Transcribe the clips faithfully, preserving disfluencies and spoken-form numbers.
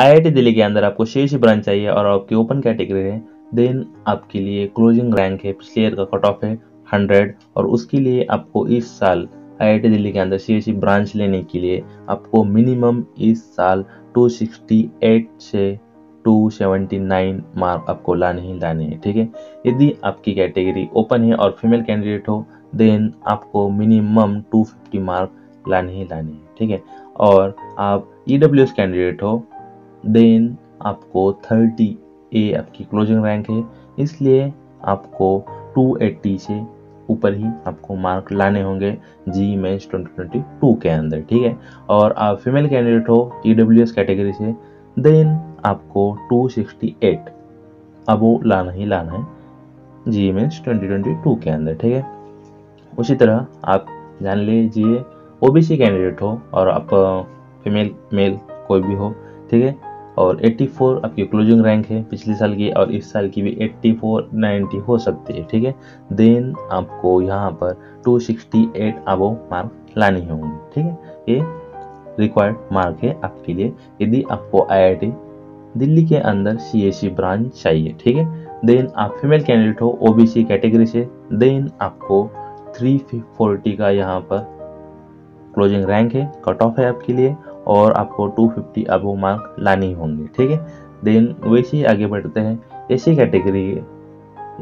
I I T Delhi के अंदर आपको शीर्ष ब्रांच चाहिए और आपकी ओपन कैटेगरी है, देन आपके लिए क्लोजिंग रैंक है, पिछले ईयर का कट ऑफ है हंड्रेड और उसके लिए आपको इस साल आई आई टी दिल्ली के अंदर सी एस ई ब्रांच लेने के लिए आपको मिनिमम इस साल दो सौ अड़सठ से दो सौ उन्यासी मार्क आपको लाने ही लाने हैं, ठीक है। यदि आपकी कैटेगरी ओपन है और फीमेल कैंडिडेट हो देन आपको मिनिमम दो सौ पचास मार्क लाने ही लाने हैं, ठीक है। और आप ई डब्ल्यू एस कैंडिडेट हो देन आपको तीस ए आपकी क्लोजिंग रैंक है, इसलिए आपको दो सौ अस्सी से ऊपर ही आपको मार्क लाने होंगे जी मेंस दो हज़ार बाईस के अंदर, ठीक है। और आप फीमेल कैंडिडेट हो ई डब्ल्यू एस कैटेगरी से देन आपको दो सौ अड़सठ अब वो लाना ही लाना है जी मेंस दो हज़ार बाईस के अंदर, ठीक है। उसी तरह आप जान लीजिए ओ बी सी कैंडिडेट हो और आप फीमेल मेल कोई भी हो, ठीक है। और चौरासी आपकी क्लोजिंग रैंक है, पिछले साल की और इस साल की भी चौरासी नब्बे हो सकती है, ठीक है। देन आपको यहाँ पर दो सौ अड़सठ अबो मार्क लाने होंगे, ठीक है। ये रिक्वायर्ड मार्क है आपके लिए यदि आपको आई आई टी दिल्ली के अंदर सी एस ई ब्रांच चाहिए, ठीक है। देन आप फीमेल कैंडिडेट हो ओ बी सी कैटेगरी से देन आपको तीन सौ चालीस का यहाँ पर क्लोजिंग रैंक है, कट ऑफ है आपके लिए और आपको दो सौ पचास अबो मार्क लाने होंगे, ठीक है। देन वैसे ही आगे बढ़ते हैं एसी कैटेगरी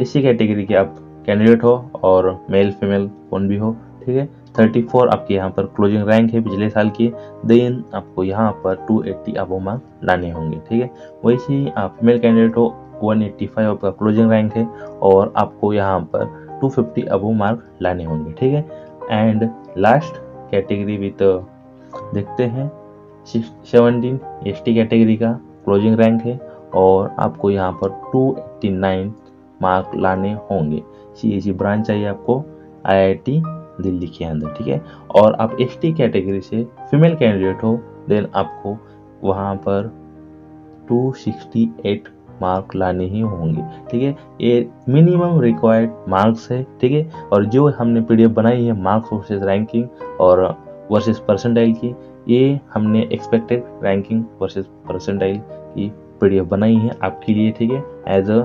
एसी कैटेगरी के आप कैंडिडेट हो और मेल फीमेल कौन भी हो, ठीक है। चौंतीस आपके यहाँ पर क्लोजिंग रैंक है पिछले साल की, देन आपको यहाँ पर दो सौ अस्सी अबो मार्क लाने होंगे, ठीक है। वैसे ही आप फीमेल कैंडिडेट हो एक सौ पचासी आपका क्लोजिंग रैंक है और आपको यहाँ पर दो सौ पचास अबो मार्क लाने होंगे, ठीक है। एंड लास्ट कैटेगरी भी तो देखते हैं सत्रह एस टी कैटेगरी का क्लोजिंग रैंक है और आपको यहाँ पर दो सौ नवासी मार्क लाने होंगे, सी एस ई ब्रांच चाहिए आपको आई आई टी दिल्ली के अंदर, ठीक है। और आप एस टी कैटेगरी से फीमेल कैंडिडेट हो देन आपको वहाँ पर दो सौ अड़सठ मार्क लाने ही होंगे, ठीक है। ये मिनिमम रिक्वायर्ड मार्क्स है, ठीक है। और जो हमने पीडीएफ बनाई है मार्क्स वर्सेस रैंकिंग और वर्सेस परसेंटाइल की, ये हमने एक्सपेक्टेड रैंकिंग वर्सेस परसेंटाइल की पीडीएफ बनाई है आपके लिए, ठीक है, एज अ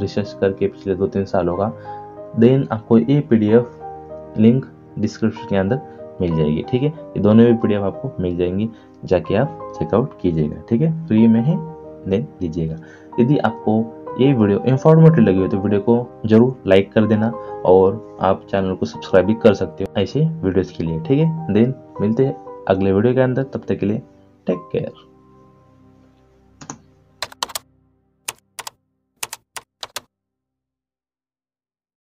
रिसर्च करके पिछले दो तीन सालों का। देन आपको ये पीडीएफ लिंक डिस्क्रिप्शन के अंदर मिल जाएगी, ठीक है। ये दोनों भी पीडीएफ आपको मिल जाएंगी, जाके आप चेकआउट कीजिएगा, ठीक है। फ्री में है देन लीजिएगा। यदि आपको ये वीडियो इंफॉर्मेटिव लगी हो तो वीडियो को जरूर लाइक कर देना और आप चैनल को सब्सक्राइब भी कर सकते हो ऐसे वीडियोस के लिए, ठीक है। देन मिलते हैं अगले वीडियो के अंदर, तब तक के लिए टेक केयर।